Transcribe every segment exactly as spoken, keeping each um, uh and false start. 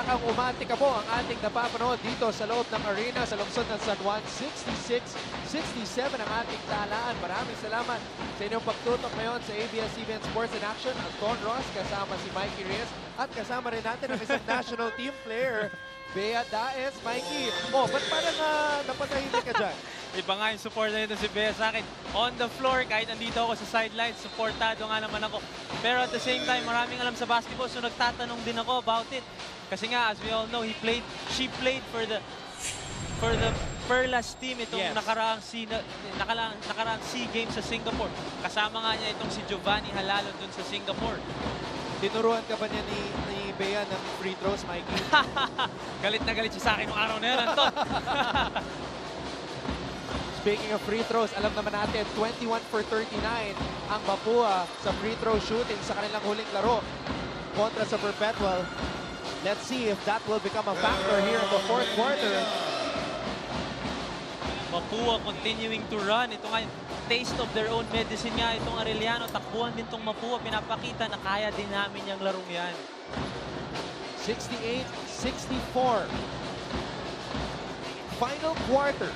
Bakang umantika po ang ating napapanood dito sa loob ng arena sa lungsod ng San Juan. sixty-six sixty-seven ang ating talaan. Maraming salamat sa inyong pagtutok ngayon sa A B S C B N Sports in Action. Anton Ross, kasama si Mikey Reyes, at kasama rin natin ang isang national team player, Bea Daez. Mikey, oh, ba't parang uh, napatahimik ka dyan? Iba nga yung support na ito si Bea sa akin. On the floor, kahit nandito ako sa sidelines, supportado nga naman ako. Pero at the same time, maraming alam sa basketball, so nagtatanong din ako about it. Kasi nga, as we all know, he played, she played for the for the Perlas team itong yes. nakaraang, C, nakaraang, nakaraang SEA Games sa Singapore. Kasama nga niya itong si Giovanni Halalo dun sa Singapore. Tinuruan ka ba niya ni, ni Bea ng free throws, Mikey? Galit na galit siya sa akin noong araw na yun, Anton. Speaking of free throws, alam naman natin, twenty-one for thirty-nine ang Mapua sa free throw shooting sa kanilang huling laro kontra sa Perpetual. Let's see if that will become a factor here in the fourth quarter. Mapua continuing to run. Ito nga, taste of their own medicine nga itong Arellano. Takbuhan din itong Mapua. Pinapakita na kaya din namin yung larong yan. sixty-eight sixty-four. Final quarter.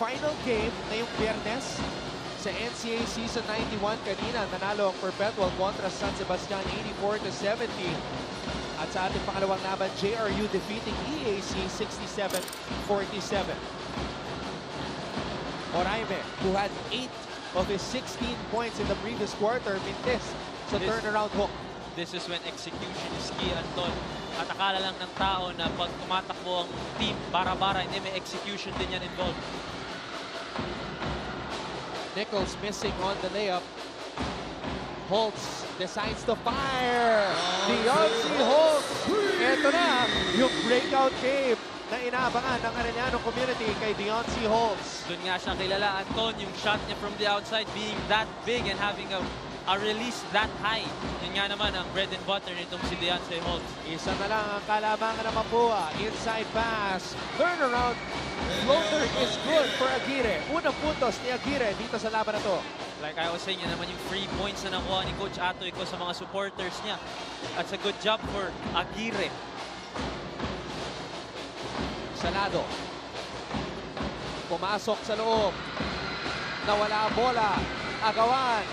Final game ngayong Biyernes sa N C A A Season ninety-one. Kanina nanalo ang Perpetual kontra San Sebastian eighty-four to seventy. At sa ating pangalawang laban, J R U defeating E A C sixty-seven forty-seven. Oraime, who had eight of his sixteen points in the previous quarter, mintis sa this, turnaround hook. This is when execution is key, Anton. At akala lang ng tao na pag tumatakbo ang team, bara-bara, hindi, may execution din yan involved. Nichols missing on the layup. Holtz decides to fire. Deonzie Holtz. Ito na yung breakout game na inaabangan ng Arellano community kay Deonzie Holtz. Doon nga siya kilala, Anton, yung shot niya from the outside being that big and having a, a release that high. Yun nga naman ang bread and butter nitong si Deonzie Holtz. Isa na lang ang kalabangan ng Mapua. Inside pass. Turnaround. Floater is good for Aguirre. Unang puntos ni Aguirre dito sa laban na to. Like I was saying, yan naman yung free points na nakuha ni Coach Atoy Co sa mga supporters niya. That's a good job for Aguirre. Salado. Pumasok sa loob. Nawala bola. Agawan.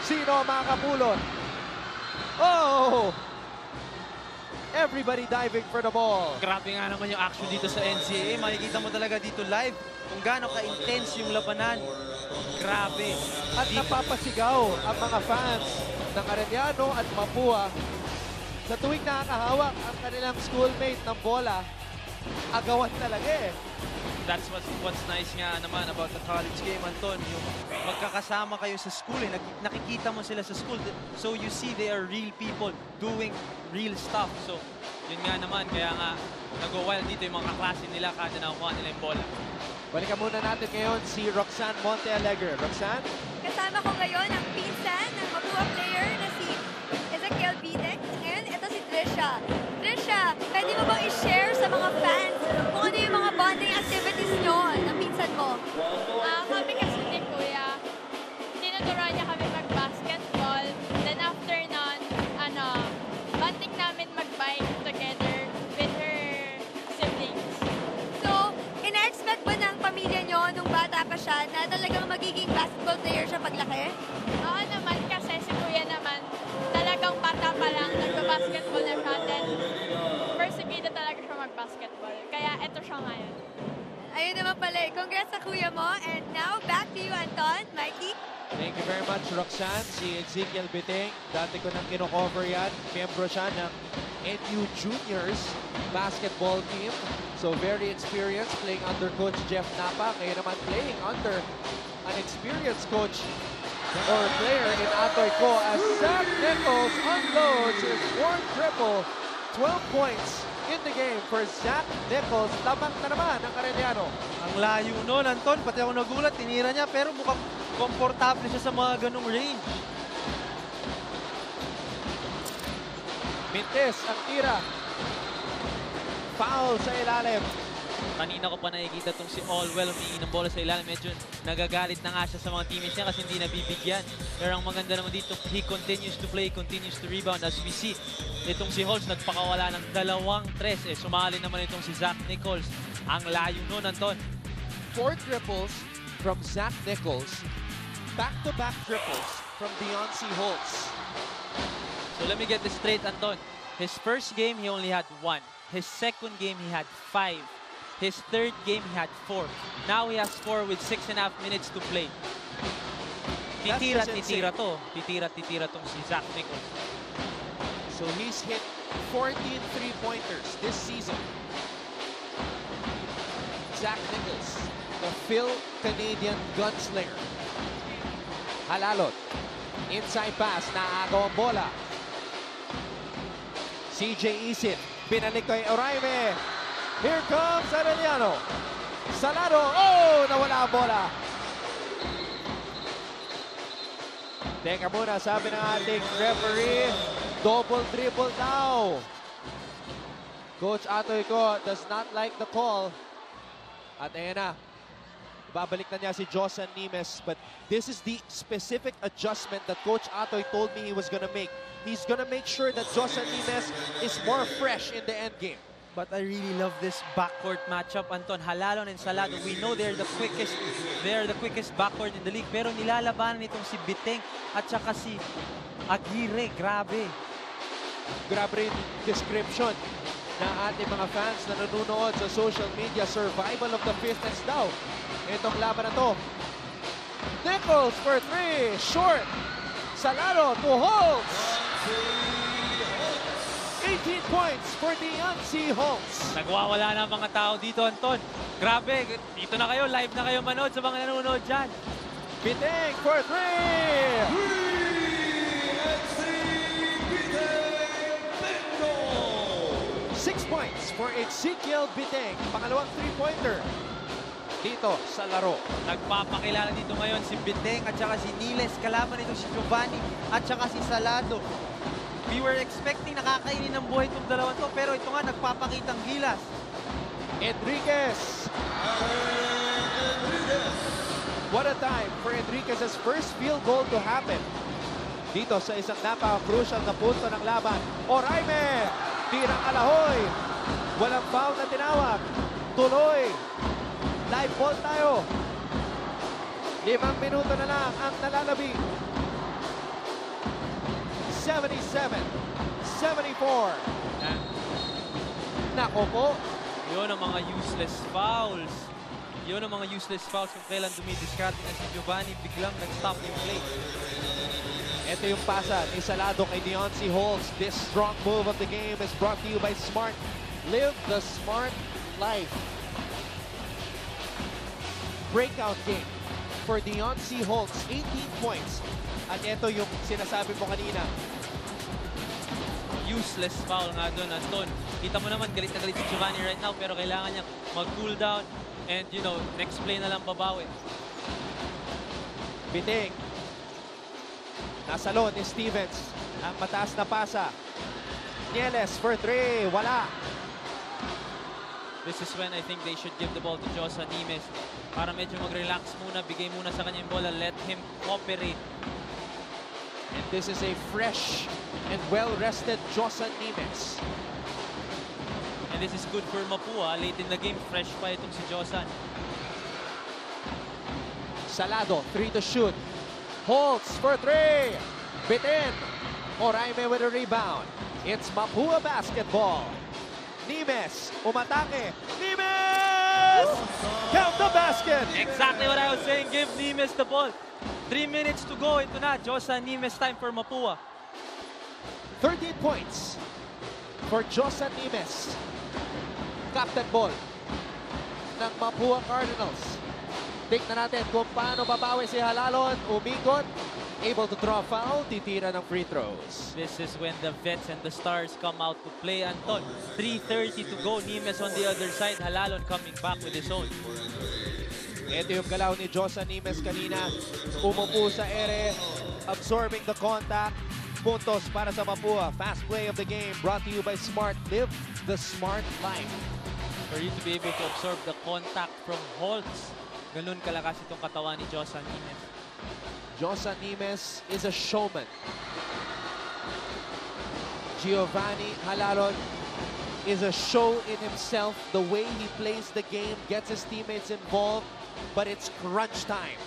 Sino makakapulot? Oh! Everybody diving for the ball. Grabe nga naman yung action dito sa N C A A. Makikita mo talaga dito live kung gaano ka-intense yung labanan. Grabe. At dito napapasigaw ang mga fans ng Arellano at Mapua sa tuwing nakakahawak ang kanilang schoolmate ng bola. Agawan talaga eh. That's what's, what's nice nga naman about the college game, Anton. Yung magkakasama kayo sa school, eh. Nakikita mo sila sa school. So you see they are real people doing real stuff. So yun nga naman, kaya nga nag-wild dito yung mga kaklase nila kada nakuha nila yung bola. Balikan muna natin ngayon si Roxanne Monte Alegre. Roxanne? Kasama ko ngayon ang pinsan ng Mapua player na si Ezekiel Biteng. Ngayon, ito si Trisha. Trisha, pwede mo bang i-share sa mga fans kung ano yung mga bonding activities nyo ng pinsan mo? Uh, kami kasi ni Kuya, tinuturuan niya kami mag-basketball. Then after nun, ano, bonding namin mag-bike together with her siblings. So, ina-expect ba ng pamilya nyo nung bata pa siya na talagang magiging basketball player siya paglaki? Oo naman, kasi si Kuya naman talagang bata pa lang nagpa-basketball na siya. Then, persecuted talaga siya mag-basketball. Kaya ito siya ngayon. Ayun naman pala. Congrats sa kuya mo. And now, back to you, Anton. Mikey? Thank you very much, Roxanne. Si Ezekiel Biteng, dati ko nang kino-cover yan. Membro siya ng N U Juniors basketball team. So, very experienced playing under Coach Jeff Napa. Kaya naman playing under an experienced coach or player in Atoy Co as Zach Nichols unloads his fourth triple. twelve points in the game for Zach Nichols. Tabang na naman ang Arellano. Ang layo nun, Anton. Pati ako nagulat, tinira niya, pero mukhang komportable siya sa mga ganung range. Mintis ang tira. Foul sa ilalim. Kanina ko pa nakikita itong si Allwell humingi ng bola sa ilalim. Medyo nagagalit na nga siya sa mga teammates niya kasi hindi nabibigyan. Pero ang maganda naman dito, he continues to play, continues to rebound. As we see, itong si Holtz nagpakawala ng dalawang tres. Eh, sumali naman itong si Zach Nichols. Ang layo nun, Anton. Four triples from Zach Nichols. Back-to-back triples from Deonzie Holtz. So let me get this straight, Anton. His first game, he only had one. His second game, he had five. His third game, he had four. Now he has four with six and a half minutes to play. Titira-titira to. Titira-titira tong si Zach Nichols. So he's hit fourteen three-pointers this season. Zach Nichols, the Phil-Canadian gunslinger. Halalo. Inside pass, naagaw ang bola. C J Isit, pinalik kay Oraime. Here comes Arellano. Salado, oh, nawala ang bola. Teka muna, sabi ng ating referee, double-dribble now. Coach Atoy Co does not like the call. At ayan na, babalik na niya si Josan Nimes. But this is the specific adjustment that Coach Atoy told me he was gonna make. He's gonna make sure that Josan Nimes is more fresh in the endgame. But I really love this backcourt matchup, Anton. Halalo and Salado, we know they're the quickest, they're the quickest backcourt in the league. Pero nilalabanan itong si Biteng at saka si Aguirre. Grabe. Grabe description na ating mga fans na nanunood sa social media. Survival of the fittest daw. Itong laban na to. Nichols for three. Short. Salado to Holtz. eighteen points for Deonzie Holtz. Nagwawala na ang mga tao dito, Anton. Grabe, dito na kayo, live na kayo manood sa mga nanonood dyan. Biteng for three! P F C Biteng Bingo! Six points for Ezekiel Biteng. Pangalawang three-pointer dito sa laro. Nagpapakilala dito ngayon si Biteng at saka si Nieles. Kalaban nito si Giovanni at saka si Salado. We were expecting nakakainin ng buhay itong dalawa to, pero ito nga, nagpapakitang gilas. Enriquez! What a time for Enriquez's first field goal to happen. Dito sa isang napaka-crucial na punto ng laban. Oraime! Tirang alahoy! Walang foul na tinawag. Tuloy! Live ball tayo. Limang minuto na lang ang nalalabi. seventy-seven, seventy-four. Nako po. Yun ang mga useless fouls. Yun ang mga useless fouls kung kailan dumidiskarte na si Giovanni. Biglang nag-stop yung play. Ito yung pasa ni Salado kay Deonzie Holtz. This strong move of the game is brought to you by Smart. Live the Smart life. Breakout game for Deonzie Holtz. eighteen points. At ito yung sinasabi mo kanina. Useless foul nga doon, Anton. Kita mo naman, galit na galit si Giovanni right now, pero kailangan niya mag-cool down and, you know, next play na lang babawi. Biteng. Nasa low ni Stevens. Ang mataas na pasa. Nieles for three. Wala. This is when I think they should give the ball to Josan Nimes. Para medyo mag-relax muna, bigay muna sa kanyang bola, let him operate. And this is a fresh and well-rested Josan Nimes. And this is good for Mapua. Late in the game, fresh pa itong si Josan. Salado, three to shoot. Holtz for three. Biteng. Oraime with a rebound. It's Mapua basketball. Nimes, umatake. Nimes! Count the basket! Exactly what I was saying. Give Nimes the ball. Three minutes to go. Ito na, Josan Nimes time for Mapua. thirteen points for Josan Nimes. Captain ball ng Mapua Cardinals. Tignan natin kung paano babawi si Halalon. Umikot, able to draw foul, titira ng free throws. This is when the vets and the stars come out to play, Anton. three thirty to go. Nimes on the other side. Halalon coming back with his own. Ito yung galaw ni Josan Nimes kanina. Umupo sa ere, absorbing the contact. Puntos para sa Mapua. Fast play of the game brought to you by Smart. Live the Smart life. for you to be able to absorb the contact from Holtz. Ganun kalakas itong katawan ni Josan Nimes. Josan Nimes is a showman. Giovanni Halalo is a show in himself. The way he plays the game, gets his teammates involved, but it's crunch time.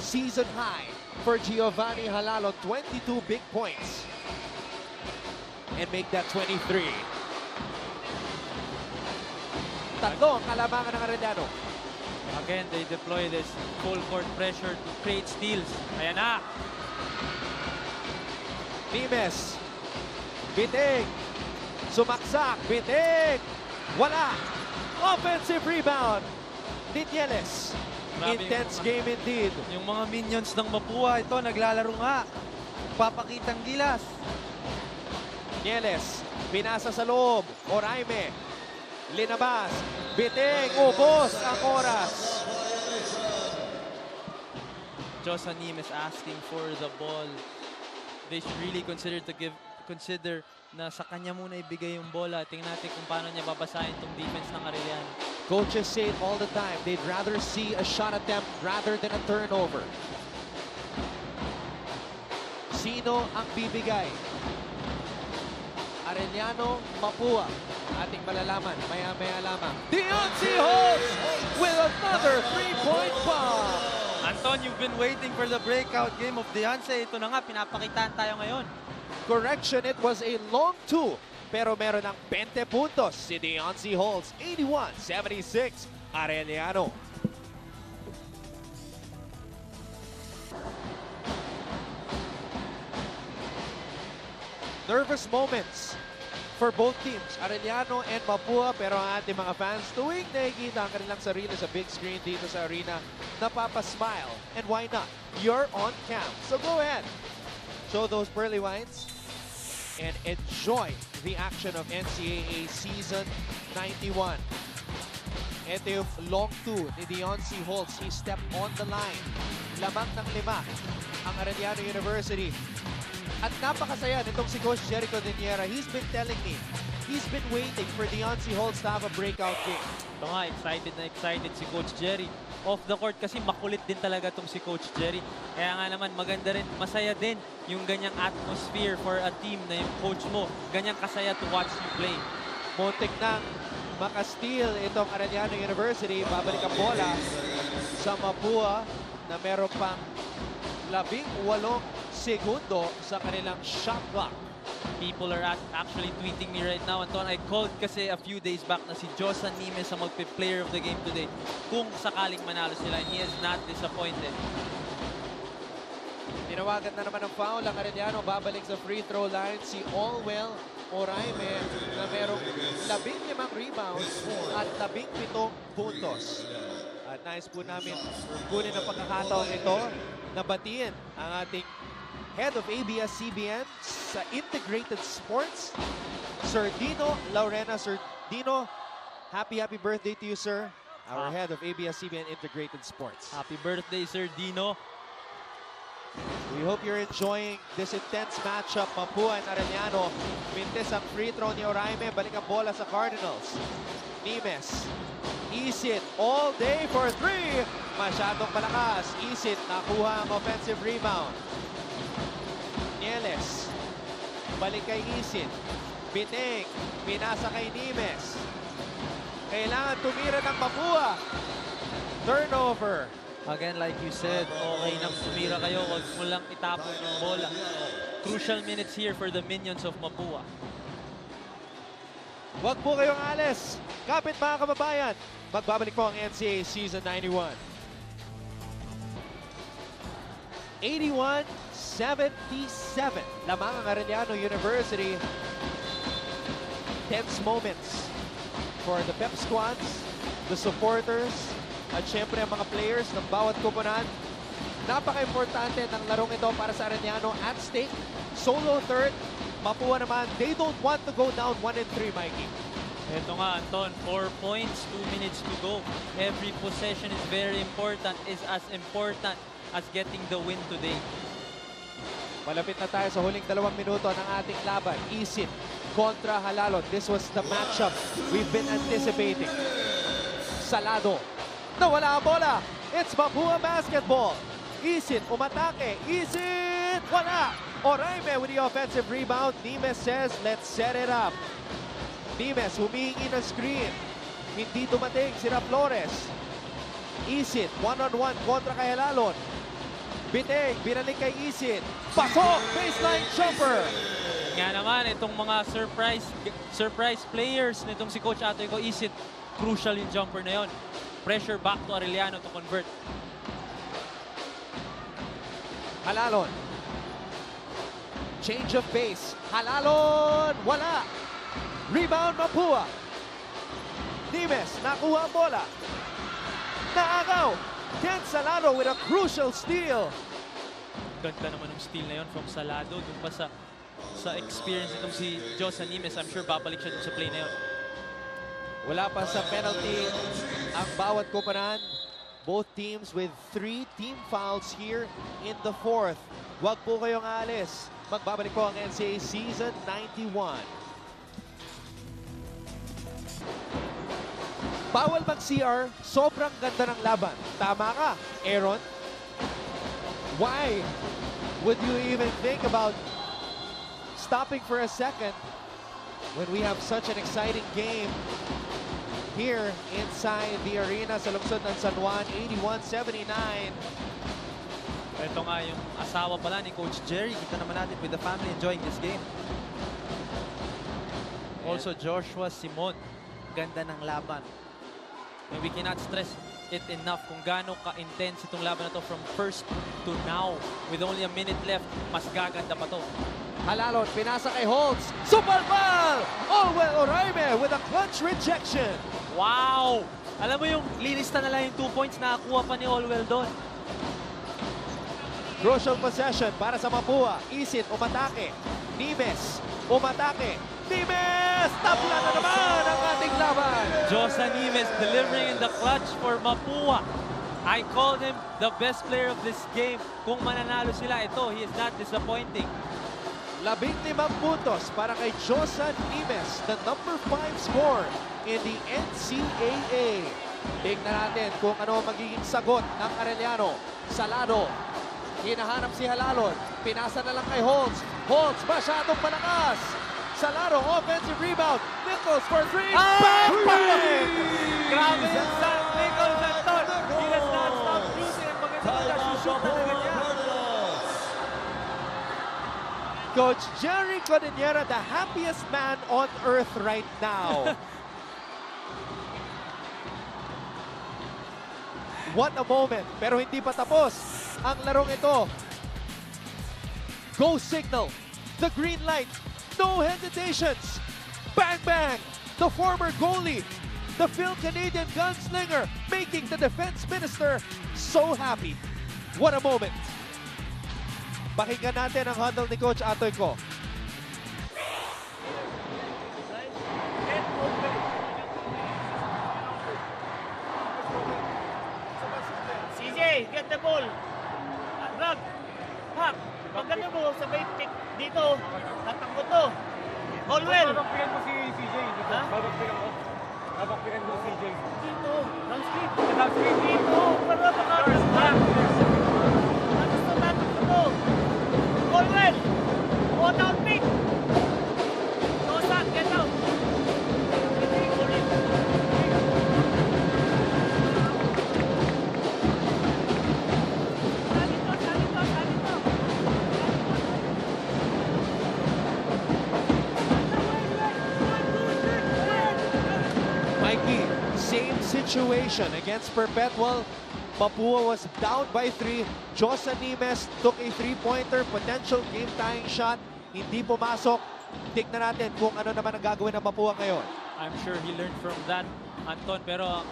Season high for Giovanni Halalo, twenty-two big points. And make that twenty-three. Tatlong kalabangan ng Arellano. Again, they deploy this full court pressure to create steals. Ayan na. Nimes. Biteng. Sumaksak. Biteng. Wala. Offensive rebound. Nieles. Intense yung, game indeed. Yung mga minions ng Mapua, ito naglalaro nga. Papakitang gilas. Nieles. Pinasa sa loob. Oraime. Linabas. Biteng. Ubos ang oras. Josan Nimes asking for the ball. They should really consider to give consider na sa kanya muna ibigay yung bola. Tingnan natin kung paano niya babasahin itong defense ng Arellano. Coaches say it all the time. They'd rather see a shot attempt rather than a turnover. Sino ang bibigay? Arellano, Mapua. Ating malalaman, maya-maya lamang. Deonzie Holtz with another three-point bomb. Anton, you've been waiting for the breakout game of Deonzie. Ito na nga, pinapakitaan tayo ngayon. Correction, it was a long two. Pero meron ng twenty puntos si Deonzie Holtz. eighty-one seventy-six, Arellano. Nervous moments for both teams, Arellano and Mapua. Pero ang ating mga fans, tuwing nakikita ang kanilang sarili sa big screen dito sa arena, napapasmile. And why not? You're on camp. So go ahead. Show those pearly whites and enjoy the action of N C A A Season ninety-one. Ito yung long two ni Deonzie Holtz. He stepped on the line. Lamang ng lima ang Arellano University. At napakasaya nitong si Coach Jerry Codiñera. He's been telling me, he's been waiting for Deonzie Holtz to have a breakout game. Ito nga, excited na excited si Coach Jerry. Off the court kasi makulit din talaga itong si Coach Jerry. Kaya nga naman maganda rin, masaya din yung ganyang atmosphere for a team na yung coach mo. Ganyang kasaya to watch you play. Muntik nang makasteal itong Arellano University. Babalik ang bola sa Mapua na meron pang labing walong segundo sa kanilang shot clock. People are actually tweeting me right now, Anton. I called kasi a few days back na si Josan Nimes ang magpe-player of the game today kung sakaling manalo sila, and he is not disappointed. Tinawagan na naman ng foul ang Arellano. Babalik sa free throw line si Allwell Oraime na merong labing limang rebounds at labing pitong puntos. At nais po namin kunin ang pagkakataon ito na batiin ang ating head of A B S C B N sa Integrated Sports, Sir Dino Laurena. Sir Dino, happy, happy birthday to you, sir. Our happy head of A B S C B N Integrated Sports. Happy birthday, Sir Dino. We hope you're enjoying this intense matchup, Mapua and Arellano. Mintes ang free throw ni Oraime. Balik ang bola sa Cardinals. Nimes. Isit all day for three. Masyadong malakas. Isit nakuha ang offensive rebound. Nieles, balik kay Isit. Biteng, pinasa kay Nimes. Kailangan tumira ng Mapua. Turnover. Again, like you said, okay nang tumira kayo. Huwag mo lang itapon yung bola. Crucial minutes here for the minions of Mapua. Huwag po kayong alis. Kapit mga kababayan. Magbabalik po ang N C A A Season ninety-one. eighty-one seventy-seven. Lamang ang Arellano University. Tense moments for the pep squads, the supporters, at syempre ang mga players ng bawat koponan. Napaka-importante ng larong ito para sa Arellano at stake. Solo third, Mapua naman. They don't want to go down one and three, Mikey. Ito nga, Anton, four points, two minutes to go. Every possession is very important, is as important as getting the win today. Malapit na tayo sa huling dalawang minuto ng ating laban. Isit, contra Halalo. This was the matchup we've been anticipating. Salado. Nawala ang bola. It's Mapua basketball. Isit umatake. Isit wala. Oraime with the offensive rebound. Nimes says, let's set it up. Nimes humihingi ng screen. Hindi dumating si Rap Flores. Isit one-on-one kontra kay Halalon. Biteng, binalik kay Isit. Pasok! Baseline jumper! Nga naman, itong mga surprise surprise players nitong si Coach Atoy Co, Isit, crucial yung jumper na yon. Pressure back to Arellano to convert. Halalon. Change of pace. Halalon! Wala! Rebound Mapua. Nimes, nakuha ang bola. Naagaw! Ken Salado with a crucial steal. Ganda naman ng steal na yun from Salado. Doon pa sa, sa experience nitong si Josan Nimes, I'm sure babalik siya doon sa play na yun. Wala pa sa penalty ang bawat kopanan. Both teams with three team fouls here in the fourth. Huwag po kayong alis. Magbabalik po ang N C A A Season ninety-one. Bawal mag-C R, sobrang ganda ng laban. Tama ka, Aaron. Why would you even think about stopping for a second when we have such an exciting game here inside the arena sa lungsod ng San Juan, eighty-one seventy-nine. Ito nga yung asawa pala ni Coach Jerry. Kita naman natin with the family enjoying this game. Also Joshua Simon. Ganda ng laban. And we cannot stress it enough kung gaano ka-intense itong laban na to from first to now. With only a minute left, mas gaganda pa to. Halalon, pinasa kay Holtz. Super ball! Allwell Oraime with a clutch rejection. Wow! Alam mo yung linista na lang yung two points na nakakuha pa ni Allwell doon. Crucial possession para sa Mapua. Isit, umatake. Nimes, umatake. Nimes! Tabla na naman ang ating laban! Josan Nimes delivering in the clutch for Mapua. I call him the best player of this game. Kung mananalo sila, ito, he is not disappointing. Labing limang puntos para kay Josan Nimes, the number five scorer in the N C A A. Tignan natin kung ano magiging sagot ng Arellano. Salado, hinahanap si Halalon. Pinasa na lang kay Holtz. Holtz, masyadong palakas! Salado, offensive rebound. Nichols for three. Backpack! Grabe yung Zach Nichols, Anton. He does not stop shooting. Ang maganda na shoot na talaga niya. Coach Jerry Codiñera, the happiest man on earth right now. What a moment. Pero hindi pa tapos ang larong ito. Go signal. The green light. No hesitations. Bang, bang. The former goalie, the Phil Canadian gunslinger, making the defense minister so happy. What a moment. Pakinggan natin ang handle ni Coach Atoy Co. C J, get the ball. Rug. Pack. Maganda mo sa bait kick dito. Tatakbo to. Allwell. Babakpikan mo si C J dito. Babakpikan mo. Babakpikan mo si C J. Dito. Down street. Down street dito. Para baka first back. Tapos na tatakbo to. Allwell. One out pick. Josan, get out. Situation against Perpetual. Mapua was down by three. Josan Nimes took a three-pointer, potential game-tying shot. Hindi pumasok. Tignan natin kung ano naman ang gagawin ng Mapua ngayon. I'm sure he learned from that, Anton. Pero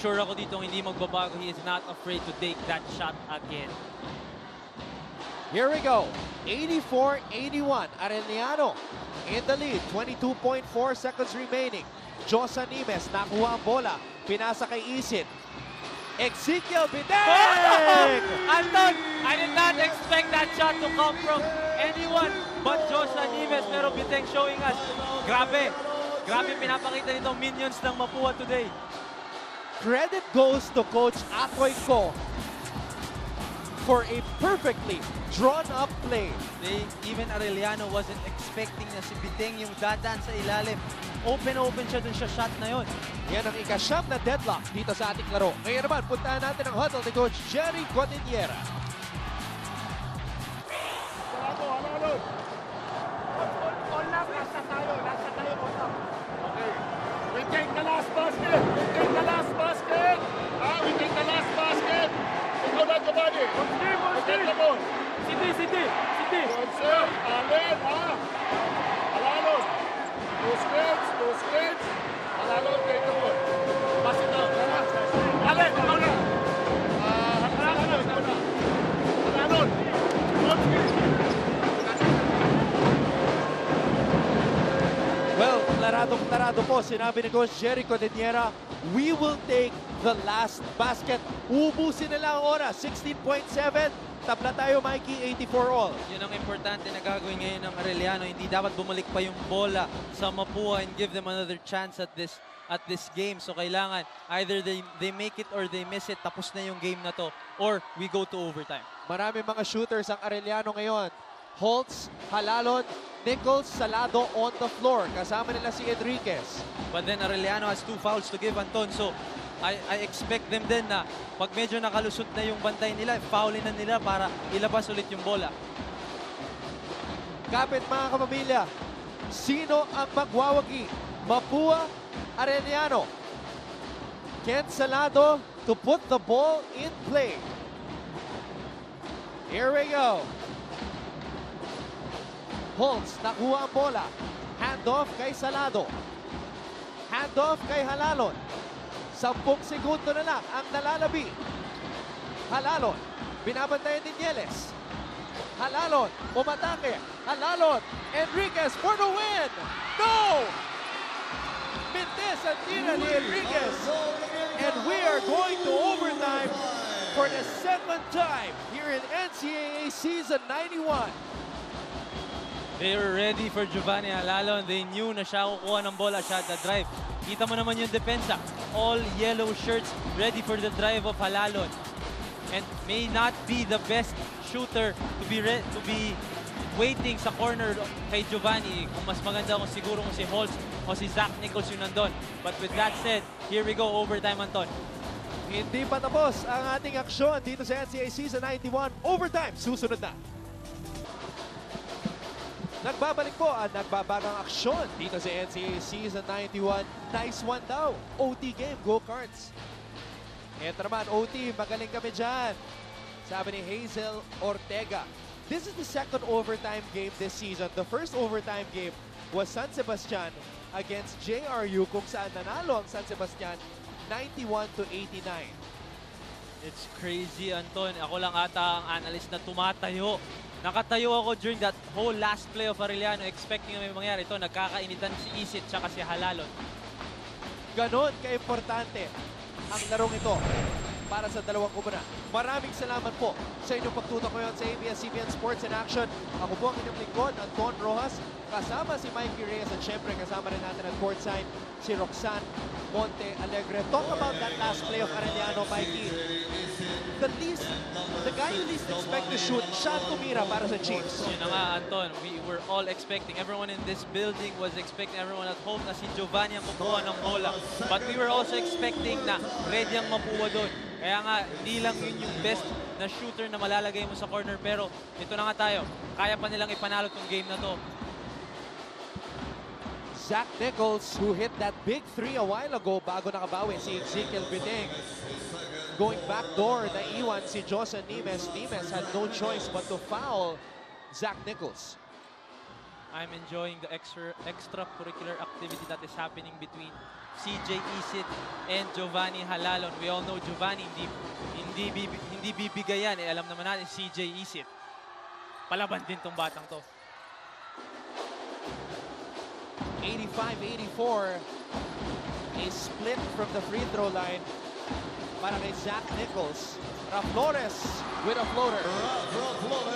sure ako dito hindi magbabago. He is not afraid to take that shot again. Here we go. eighty-four eighty-one. Arellano in the lead. twenty-two point four seconds remaining. Josan Nimes nakuha ang bola. Pinasa kay Isit. Ezekiel Biteng! Oh! Anton, I did not expect that shot to come from anyone But Josan Nimes, pero Biteng showing us. Grabe. Grabe pinapakita nitong minions ng Mapua today. Credit goes to Coach Atoy Co for a perfectly drawn-up play. They, even Arellano wasn't expecting na si Biteng yung dadaan sa ilalim. Open-open siya dun siya shot na yun. Yan ang ikasyam na deadlock dito sa ating laro. Ngayon naman, puntaan natin ang huddle ni Coach Jerry Codiñera. On lang, nasa tayo, nasa tayo, on lang. Okay. We take the last basket! We take the last basket! Ah, we take the last basket! Go back to body. Get the ball. City, city, city. Concept, Allen, ah. Halalo. Those kids, those kids. Halalo, take the ball. Pass it down. Allen, go now. Ah, Halalo, go now. Halalo. Well, taradong tarado po, sinabi ni Coach Jerry Codiñera, we will take the last basket. Ubusin nila ang oras, sixteen point seven. Tabla tayo, Mikey, eighty-four all. Yun ang importante na gagawin ngayon ng Arellano. Hindi dapat bumalik pa yung bola sa Mapua and give them another chance at this at this game. So kailangan, either they, they make it or they miss it. Tapos na yung game na to. Or we go to overtime. Maraming mga shooters ang Arellano ngayon. Holtz, Halalon, Nichols, Salado on the floor. Kasama nila si Enriquez. But then Arellano has two fouls to give, Anton. So I, I expect them then na pag medyo nakalusot na yung bantay nila, foulin na nila para ilabas ulit yung bola. Kapit mga kapamilya, sino ang magwawagi? Mapua, Arellano. Ken Salado to put the ball in play. Here we go. Holtz, nakuha ang bola. Handoff kay Salado. Handoff kay Halalon. Sampung segundo na lang ang nalalabi. Halalon, binabantayan ni Nieles. Halalon, umatake. Halalon, Enriquez for the win! No! Bintes at tira ni Enriquez. And we are going to overtime for the second time here in N C A A Season ninety-one. They were ready for Giovanni Halalo. They knew na siya kukuha ng bola, siya the drive. Kita mo naman yung depensa. All yellow shirts ready for the drive of Halalo. And may not be the best shooter to be re to be waiting sa corner kay Giovanni. Kung mas maganda kung siguro kung si Holtz o si Zach Nichols yun nandun. But with that said, here we go, overtime, Anton. Hindi pa tapos ang ating aksyon dito sa N C A A Season ninety-one. Overtime, susunod na. Nagbabalik po at nagbabagang aksyon dito sa N C A A Season ninety-one. Nice one daw. O T game. Go Cards. Eto naman, O T. Magaling kami dyan. Sabi ni Hazel Ortega. This is the second overtime game this season. The first overtime game was San Sebastian against J R U kung saan nanalo ang San Sebastian ninety-one to eighty-nine. It's crazy, Anton. Ako lang ata ang analyst na tumatayo. Nakatayo ako during that whole last play of Arellano, expecting na may mangyari. Ito, nagkakainitan si Isit tsaka si Halalon. Ganon ka-importante ang larong ito para sa dalawang kumuna. Maraming salamat po sa inyong pagtutok ngayon sa A B S C B N Sports in Action. Ako po ang inyong lingkod, Anton Rojas, kasama si Mikey Reyes at syempre kasama rin natin ang courtside si Roxanne Monte Alegre. Talk about that last play of Arellano, Mikey. The least, the guy you least expect to shoot, shot tumira para sa Chiefs. Yun na nga, Anton, we were all expecting, everyone in this building was expecting, everyone at home, na si Giovanni ang mapuha ng bola. But we were also expecting na ready ang mapuha doon. Kaya nga, hindi lang yun yung best na shooter na malalagay mo sa corner. Pero ito na nga tayo, kaya pa nilang ipanalo tong game na to. Zach Nichols, who hit that big three a while ago bago nakabawi si Ezekiel Biteng. Going backdoor, naiwan si Josan Nimes. Nimes had no choice but to foul Zach Nichols. I'm enjoying the extra extracurricular activity that is happening between C J Isit and Giovanni Halalon. We all know Giovanni hindi, hindi, hindi bibigayan. Eh, alam naman natin, C J Isit. Palaban din tong batang to. eighty-five eighty-four. A split from the free throw line. Para kay Zach Nichols. Rap Flores with a floater. Rap Flores.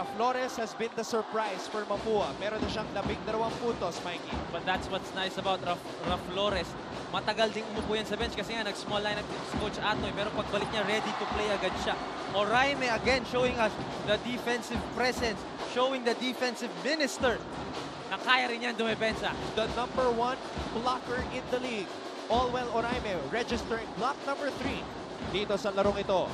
Rap Flores has been the surprise for Mapua. Meron na siyang labing dalawang putos, Mikey. But that's what's nice about Rap, Rap Flores. Matagal ding umupo yan sa bench kasi nga nag-small lineup si Coach Atoy. Pero pagbalik niya, ready to play agad siya. Oraime again showing us the defensive presence, showing the defensive minister na kaya rin yan dumepensa. The number one blocker in the league. Allwell Oraime registering block number three dito sa larong ito.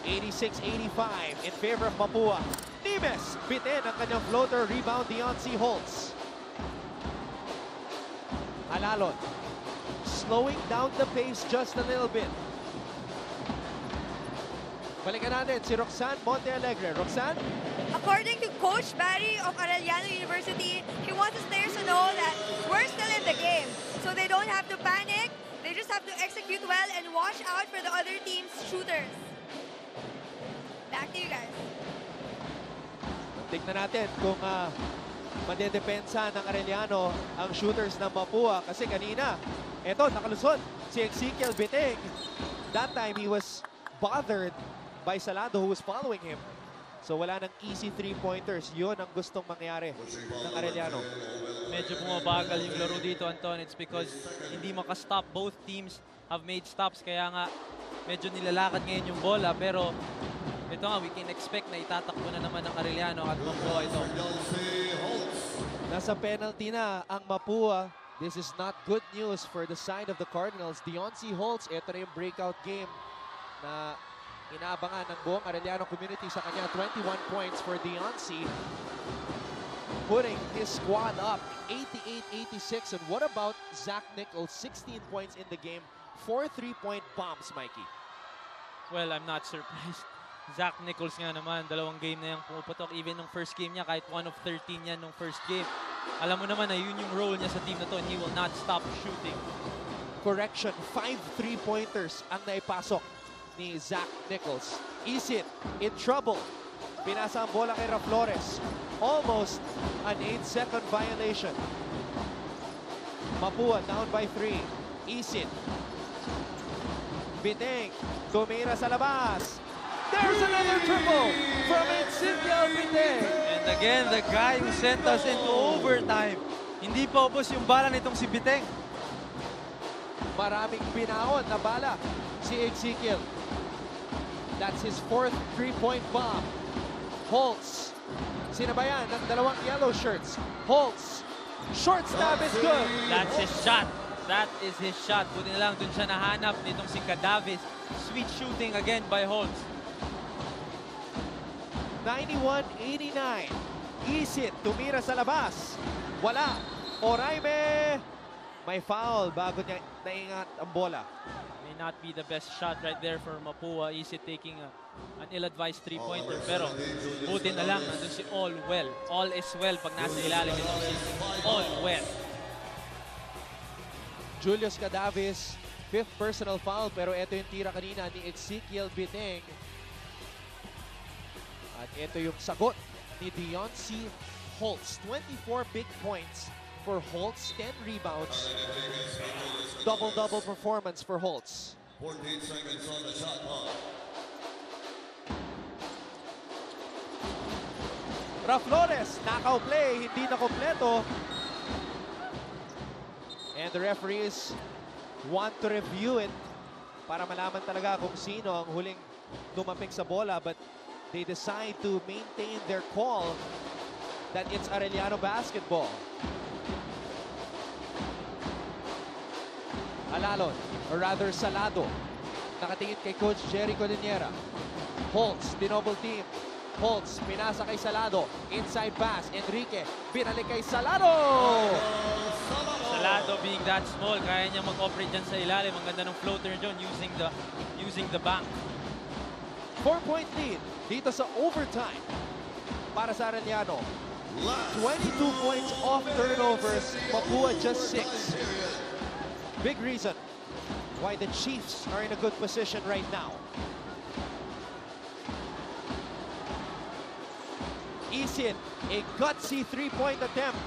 eighty-six eighty-five in favor of Mapua. Nimes, bitin ang kanyang floater, rebound, Deonzie Holtz. Halalon, slowing down the pace just a little bit. Balikan natin si Roxanne Monte Alegre. Roxanne? According to Coach Barry of Arellano University, he wants his players to know that we're still in the game. So they don't have to panic, they just have to execute well and watch out for the other team's shooters. Back to you guys. Tignan natin kung uh, madedepensa ng Arellano ang shooters ng Mapua. Kasi kanina, eto, nakalusot si Ezekiel Biteng. That time, he was bothered by Salado who was following him. So wala ng easy three-pointers. Yun ang gustong mangyari ng Arellano. Medyo pumabagal yung laro dito, Anton. It's because hindi makastop. Both teams have made stops. Kaya nga, medyo nilalakad ngayon yung bola. Pero ito nga, we can expect na itatakbo na naman ng Arellano at Mapua ito. Nasa penalty na ang Mapua. This is not good news for the side of the Cardinals. Deonzie Holtz, ito na yung breakout game na inaabangan ng buong Arellano community sa kanya. twenty-one points for Deonzie, putting his squad up eighty-eight eighty-six. And what about Zach Nichols? sixteen points in the game, four three-point bombs, Mikey. Well, I'm not surprised. Zach Nichols nga naman, dalawang game na yung pumuputok. Even nung first game niya, kahit one of thirteen yan nung first game. Alam mo naman na yun yung role niya sa team na to, and he will not stop shooting. Correction, five three-pointers ang naipasok ni Zach Nichols. Isit in trouble. Pinasa ang bola kay Rap Flores. Almost an eight-second violation. Mapua down by three. Isit. Biteng, tumira sa labas. There's another triple from Ezekiel Biteng. And again, the guy who sent us into overtime. Hindi pa ubos yung bala nitong si Biteng. Maraming binaon na bala si Ezekiel. That's his fourth three-point bomb. Holtz. Sinabayan ng dalawang yellow shirts. Holtz. Short stab is good. That's his shot. That is his shot. Buti na lang dun siya nahanap nitong si Cadavis. Sweet shooting again by Holtz. ninety-one eighty-nine. Isit, tumira sa labas. Wala. Oraime. May foul bago niya naingat ang bola. May not be the best shot right there for Mapua. Isit taking a, an ill-advised three-pointer. Pero buti na lang, nandun si Allwell. All is well pag nasa ilalim nito si Allwell. Julius Cadavis, fifth personal foul. Pero ito yung tira kanina ni Ezekiel Biteng. At ito yung sagot ni Deonzie Holtz. twenty-four big points for Holtz, ten rebounds. Double-double performance for Holtz. fourteen seconds on the shot clock. Rap Flores, nakaw play, hindi na kompleto. And the referees want to review it para malaman talaga kung sino ang huling dumapik sa bola. But they decide to maintain their call that it's Arellano basketball. Halalon, or rather Salado, nakatingin kay Coach Jerry Codiñera. Holtz, dinoble team. Holtz, pinasa kay Salado. Inside pass, Enriquez, binalik kay Salado! Salado being that small, kaya niya mag-operate dyan sa ilalim. Ang ganda ng floater dyan using the, using the bank. Four-point lead dito sa overtime para sa Arellano. twenty-two points off turnovers, Mapua just six. Big reason why the Chiefs are in a good position right now. Isit, a gutsy three-point attempt.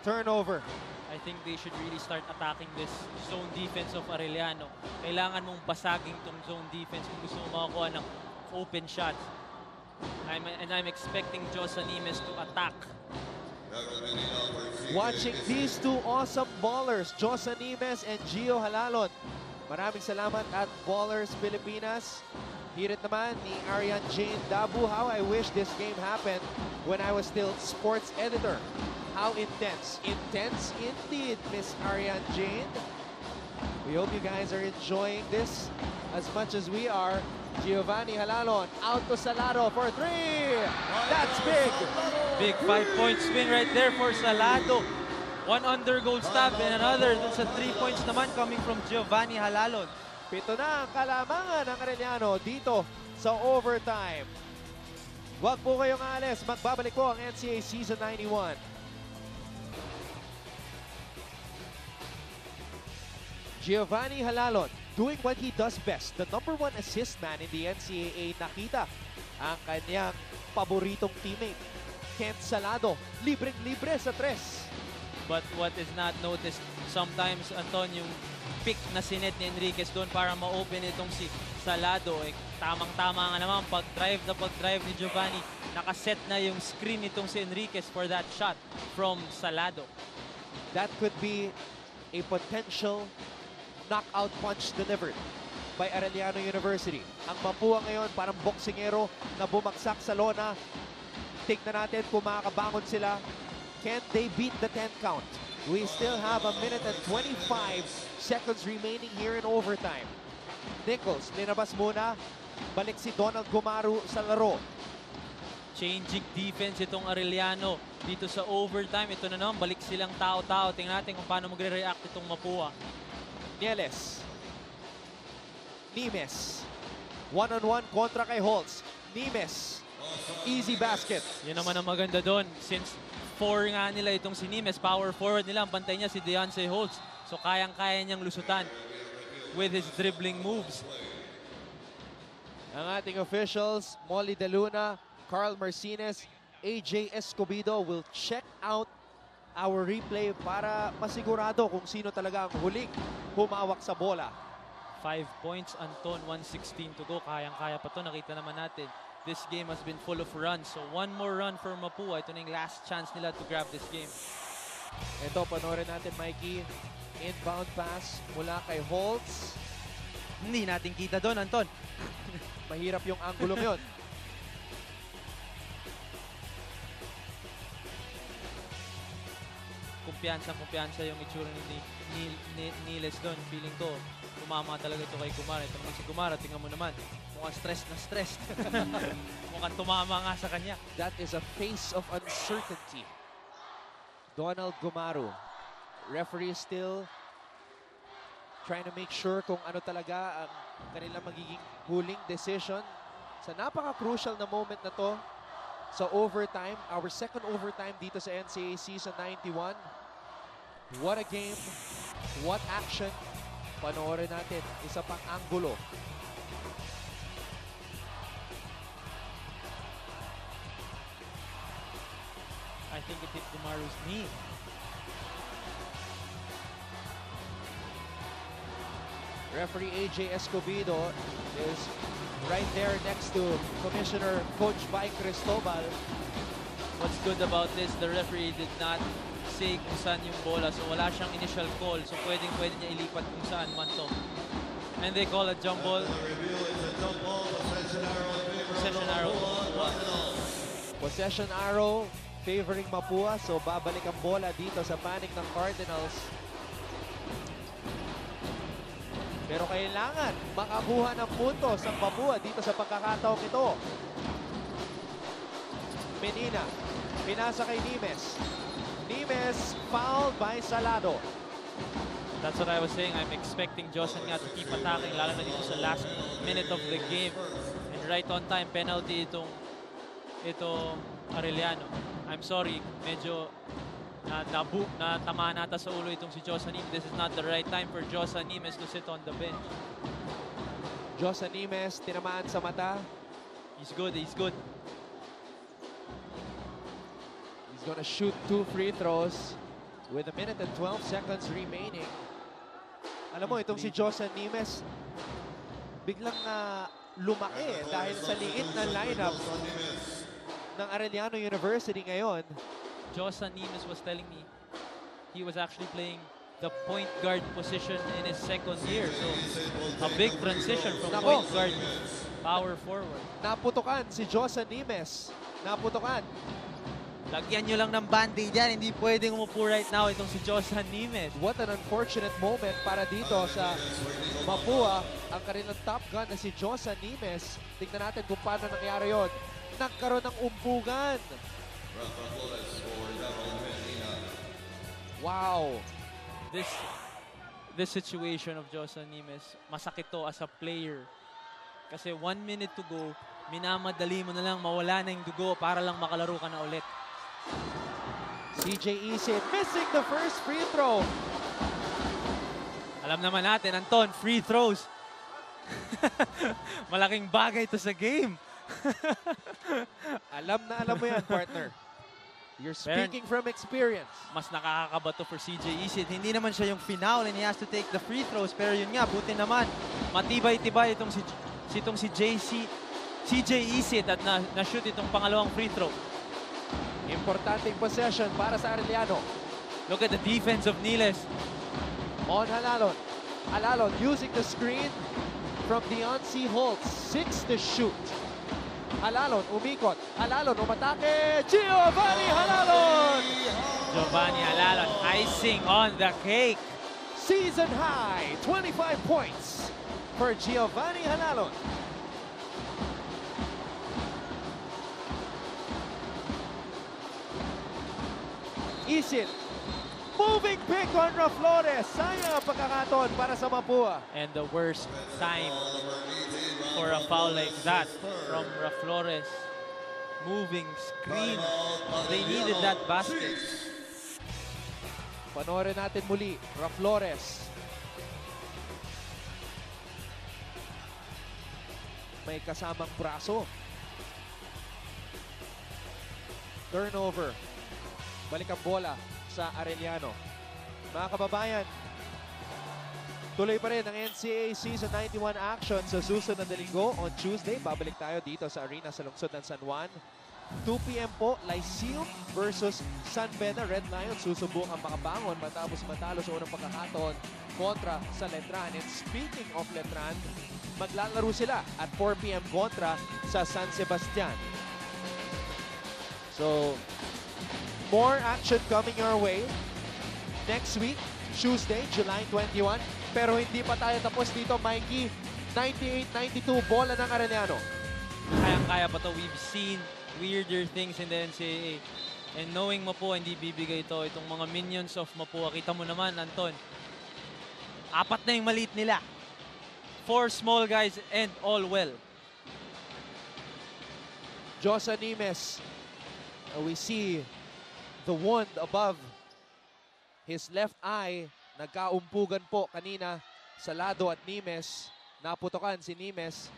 Turnover. I think they should really start attacking this zone defense of Arellano. Kailangan mong basaging tong zone defense kung gusto mong makakuha ng open shots. I'm, and I'm expecting Josan Nimes to attack. Watching these two awesome ballers, Josan Nimes and Gio Halalon. Maraming salamat at Ballers Pilipinas. Here it naman ni Arian Jane Dabu. How I wish this game happened when I was still sports editor. How intense. Intense indeed, Miss Arian Jane. We hope you guys are enjoying this as much as we are. Giovanni Halalon, out to Salado for three. That's big. Big five-point spin right there for Salado. One undergoal stab and another. That's a three points naman coming from Giovanni Halalon. Pito na ang kalamangan ng Arellano dito sa overtime. Huwag po kayong alis. Magbabalik po ang N C A A Season ninety-one. Giovanni Halalon doing what he does best, the number one assist man in the N C A A. Nakita ang kanyang paboritong teammate, Ken Salado, libreng-libre sa tres. But what is not noticed, sometimes, Anton, yung pick na sinet ni Enriquez doon para ma-open itong si Salado. Eh, tamang-tama nga naman, pag-drive na pag-drive ni Giovanni, nakaset na yung screen itong si Enriquez for that shot from Salado. That could be a potential knockout punch delivered by Arellano University. Ang Mapua ngayon parang boksingero na bumagsak sa lona. Tignan natin kung makakabangon sila. Can they beat the ten count? We still have a minute and twenty-five seconds remaining here in overtime. Nichols, linabas muna. Balik si Donald Gumaru sa laro. Changing defense itong Arellano dito sa overtime. Ito na naman, balik silang tao-tao. Tingnan natin kung paano magre-react itong Mapua. Nieles. Nimes. One-on-one kontra kay Holtz. Nimes. Easy basket. Yun naman ang maganda doon. Since four nga nila itong si Nimes, power forward nila. Ang bantay niya si Deonzie Holtz. So kayang-kaya niyang lusutan with his dribbling moves. Ang ating officials, Molly De Luna, Carl Marcinez, A J Escobedo will check out our replay para masigurado kung sino talaga ang huling humawak sa bola. Five points, Anton, one sixteen to go. Kayang-kaya pa to. Nakita naman natin, this game has been full of runs. So one more run for Mapua. Ito na yung last chance nila to grab this game. Ito, panoorin natin, Mikey. Inbound pass mula kay Holtz. Hindi natin kita doon, Anton. Mahirap yung angulo yun. Kumpiyansa-kumpiyansa yung itsura ni, ni, ni Nieles doon. Feeling ko, umama talaga ito kay Kumara. Ito naman si Kumara, tingnan mo naman. Mukhang stressed na stressed. Mukhang tumama nga sa kanya. That is a face of uncertainty. Donald Gumaru. Referee still trying to make sure kung ano talaga ang kanilang magiging huling decision. Sa napaka-crucial na moment na to, sa overtime, our second overtime dito sa N C A A Season ninety-one. What a game. What action. Panoorin natin. Isa pang anggulo. I think it hit Gumaru's knee. Referee A J Escobedo is right there next to Commissioner Coach Mike Cristobal. What's good about this, the referee did not say kung saan yung bola. So wala siyang initial call. So pwedeng pwede niya ilipat kung saan man to. And they call a jump ball. Possession arrow. Possession arrow favoring Mapua. So babalik ang bola dito sa panic ng Cardinals. Pero kailangan makakuha ng puntos ang Mapua dito sa pagkakataong ito. Menina, pinasa kay Nimes. Nimes fouled by Salado. That's what I was saying. I'm expecting Josan nga to keep attacking, lalo na dito sa last minute of the game. And right on time, penalty itong ito Arellano. I'm sorry, medyo na nabu, na tama nata sa ulo itong si Josan Nimes. This is not the right time for Josan Nimes to sit on the bench. Josan Nimes, tinamaan sa mata. He's good, he's good. He's gonna shoot two free throws with a minute and twelve seconds remaining. Alam mo, itong si Josan Nimes, biglang na uh, lumaki dahil sa liit na lineup ng Arellano University ngayon. Josan Nimes was telling me he was actually playing the point guard position in his second year. So, a big transition from Nako. point guard power forward. Naputokan si Josan Nimes. Naputokan. Lagyan nyo lang ng bandi dyan. Hindi pwedeng umupo right now itong si Josan Nimes. What an unfortunate moment para dito sa Mapua. Ang kanilang top gun na si Josan Nimes. Tignan natin kung paano nangyari yun. Nagkaroon ng umbugan. Wow. This this situation of Josan Nimes, masakit to as a player. Kasi one minute to go, minamadali mo na lang, mawala na yung dugo para lang makalaro ka na ulit. C J Isit missing the first free throw. Alam naman natin, Anton, free throws. Malaking bagay to sa game. Alam na alam mo yan, partner. You're speaking Parent, from experience. Mas nakakakabato for C J Isit. Hindi naman siya yung final and he has to take the free throws. Pero yun nga, buti naman. Matibay-tibay itong si, itong si J C, C J Isit at na, na-shoot itong pangalawang free throw. Importanting possession para sa Arellano. Look at the defense of Nieles. On Halalon. Halalon using the screen from Deonzie Holtz. Six to shoot. Halalon, umikot. Halalon, umatake. Giovanni Halalon! Giovanni Halalon, icing on the cake. Season high, twenty-five points for Giovanni Halalon. Isit, moving pick on Rap Flores. Sayang pagkakaton para sa Mapua. And the worst time for a foul like that from Rap Flores. Moving screen. They needed that basket. Panoorin natin muli, Rap Flores. May kasamang braso. Turnover. Balik ang bola sa Arellano. Mga kababayan, tuloy pa rin ang N C A A Season ninety-one action sa susunod na linggo. On Tuesday, babalik tayo dito sa arena sa lungsod ng San Juan. two p m po, Lyceum versus San Beda. Red Lions susubukang makabangon matapos matalo sa unang pagkakataon kontra sa Letran. And speaking of Letran, maglalaro sila at four p m kontra sa San Sebastian. So, more action coming your way next week. Tuesday, July twenty-first. Pero hindi pa tayo tapos dito, Mikey. ninety-eight ninety-two, bola ng Arellano. Kayang-kaya pa to. We've seen weirder things in the N C A A. And knowing Mapua, hindi bibigay ito. Itong mga minions of Mapua. Kita mo naman, Anton. Apat na yung maliit nila. Four small guys and all well. Josan Nimes. We see the wound above his left eye, nagkaumpugan po kanina Salado at Nimes. Naputokan si Nimes.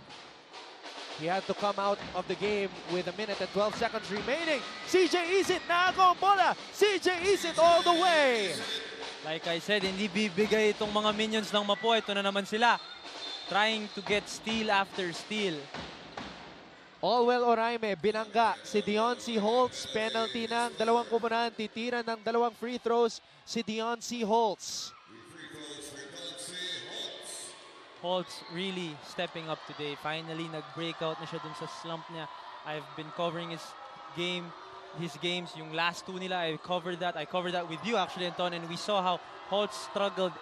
He had to come out of the game with a minute and twelve seconds remaining. C J Isit na ako ang bola. C J Isit all the way. Like I said, hindi bibigay itong mga minions ng Mapua. Ito na naman sila. Trying to get steal after steal. Allwell Oraime, binangga si Deonzie Holtz. Penalty ng dalawang kupunan. Titira ng dalawang free throws si Deonzie Holtz. Holtz really stepping up today. Finally, nag-breakout na siya dun sa slump niya. I've been covering his game, his games. Yung last two nila, I covered that. I covered that with you actually, Anton. And we saw how Holtz struggled.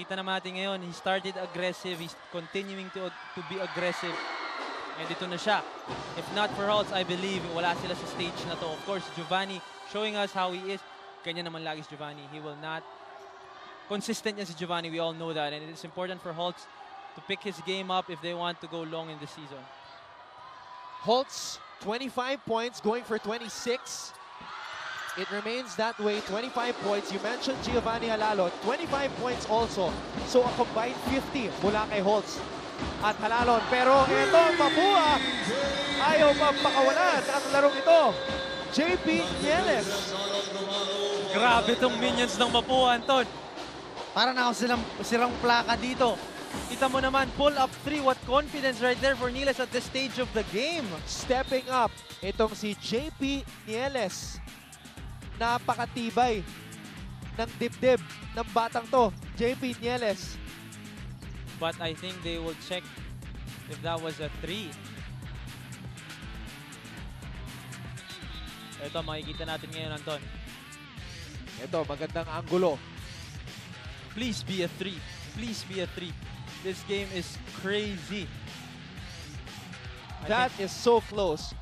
Kita naman natin ngayon, he started aggressive. He's continuing to, to be aggressive. And ito na siya. If not for Holtz, I believe wala sila sa stage na to. Of course, Giovanni showing us how he is. Kanya naman lagi si Giovanni. He will not... Consistent niya si Giovanni. We all know that. And it's important for Holtz to pick his game up if they want to go long in the season. Holtz, twenty-five points, going for twenty-six. It remains that way, twenty-five points. You mentioned Giovanni Halalo, twenty-five points also. So a combined fifty mula kay Holtz at Halalon. Pero ito, Mapua, ayaw pa pakawalan ang larong ito. J P Nieles. Grabe itong minions ng Mapua, Anton. Para na ako silang, silang plaka dito. Kita mo naman, pull up three. What confidence right there for Nieles at this stage of the game. Stepping up, itong si J P Nieles. Napakatibay ng dibdib ng batang to, J P Nieles. But I think they will check if that was a three. Ito, makikita natin ngayon, Anton. Ito, magandang angulo. Please be a three. Please be a three. This game is crazy. I That is so close.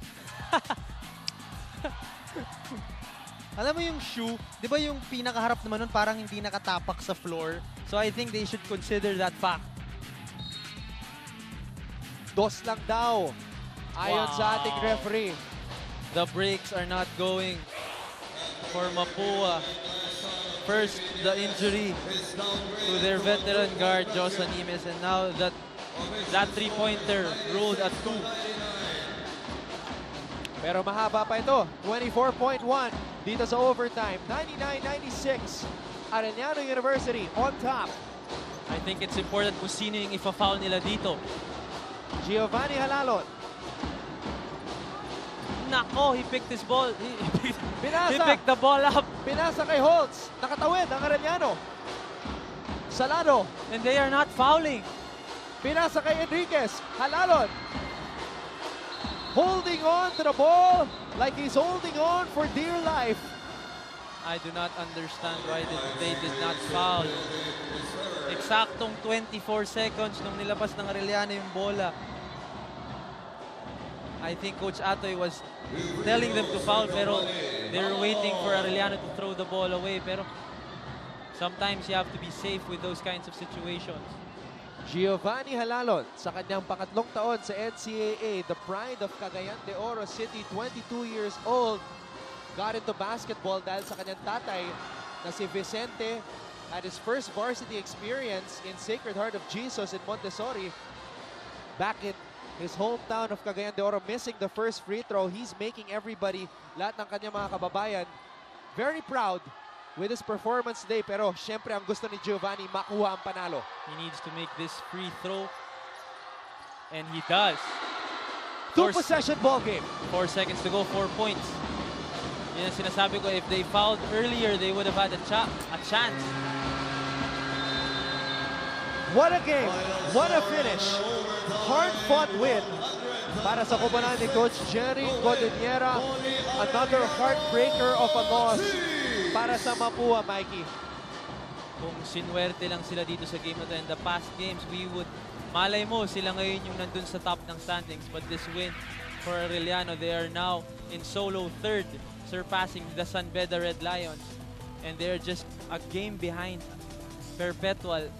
Alam mo yung shoe, di ba yung pinakaharap naman nun parang hindi nakatapak sa floor? So I think they should consider that fact. Dos lang daw. Ayon wow. sa ating referee. The breaks are not going for Mapua. First, the injury to their veteran guard, Josan Nimes, and now that, that three-pointer rolled at two. Pero mahaba pa ito, twenty-four point one dito sa overtime. ninety-nine ninety-six, Arellano University on top. I think it's important kung sino yung ifa-foul nila dito. Giovanni Halalo. Nako, he picked his ball. He, he, picked, he picked the ball up. Pinasa kay Holtz. Nakatawid ang Arellano. Salado. And they are not fouling. Pinasa kay Enriquez. Halalon. Holding on to the ball like he's holding on for dear life. I do not understand why they did not foul. Eksaktong twenty-four seconds nung nilabas ng Arellano yung bola. I think Coach Atoy was telling them to foul, pero they're waiting for Arellano to throw the ball away. Pero sometimes you have to be safe with those kinds of situations. Giovanni Halalon, sa kanyang pangatlong taon sa N C A A, the pride of Cagayan de Oro City, twenty-two years old, got into basketball dahil sa kanyang tatay na si Vicente had his first varsity experience in Sacred Heart of Jesus in Montessori back in his hometown of Cagayan de Oro. Missing the first free throw, he's making everybody, lahat ng kanyang mga kababayan, very proud with his performance today. Pero syempre ang gusto ni Giovanni, makuha ang panalo. He needs to make this free throw. And he does. Two possession ball game. Four seconds to go, four points. Yan ang sinasabi ko, if they fouled earlier, they would have had a, cha a chance. What a game. What a finish. Hard-fought win para sa kumpanan ni Coach Jerry Codiñera. Another heartbreaker of a loss para sa Mapua, Mikey. Kung sinwerte lang sila dito sa game na to, in the past games, we would, malay mo, sila ngayon yung nandun sa top ng standings. But this win for Arellano, they are now in solo third, surpassing the San Beda Red Lions. And they are just a game behind Perpetual.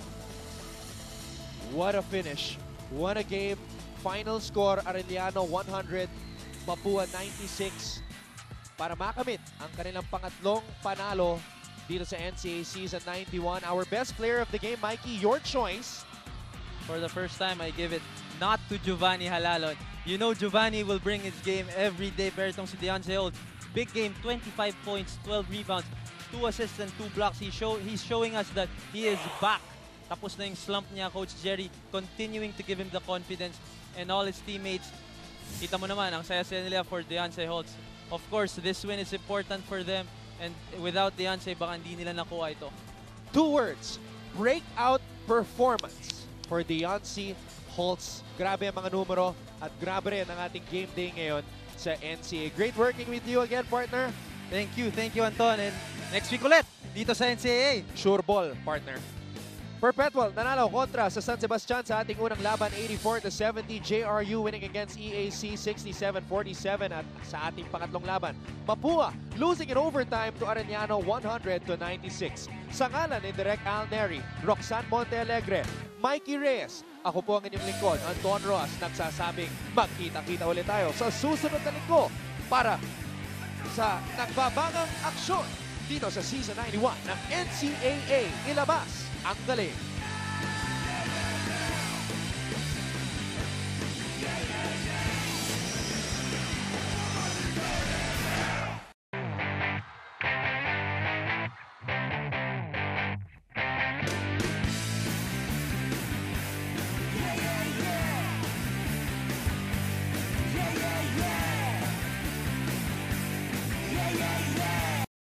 What a finish. What a game. Final score, Arellano one hundred, Mapua ninety-six. Para makamit ang kanilang pangatlong panalo dito sa N C A A Season ninety-one. Our best player of the game, Mikey, your choice. For the first time, I give it not to Giovanni Halalon. You know Giovanni will bring his game every day. Pero itong si Deonzie Holtz, big game, twenty-five points, twelve rebounds, two assists and two blocks. He show, he's showing us that he is back. Tapos na yung slump niya, Coach Jerry, continuing to give him the confidence and all his teammates. Kita mo naman, ang saya-saya nila for Deonzie Holtz. Of course, this win is important for them, and without Deonzie, baka hindi nila nakuha ito. Two words, breakout performance for Deonzie Holtz. Grabe ang mga numero at grabe rin ang ating game day ngayon sa N C A A. Great working with you again, partner. Thank you, thank you, Anton. And next week ulit, dito sa N C A A. Sure ball, partner. Perpetual nanalo kontra sa San Sebastian sa ating unang laban, eighty-four to seventy. J R U winning against E A C, sixty-seven forty-seven. At sa ating pangatlong laban, Mapua losing in overtime to Arellano, one hundred to ninety-six. Sa ngalan ni Direk Alneri, Roxanne Monte Alegre, Mikey Reyes, ako po ang inyong lingkod, Anton Ross, nagsasabing magkita-kita ulit tayo sa susunod na linggo para sa nagbabangang aksyon dito sa Season ninety-one ng N C A A. Ilabas ang galing.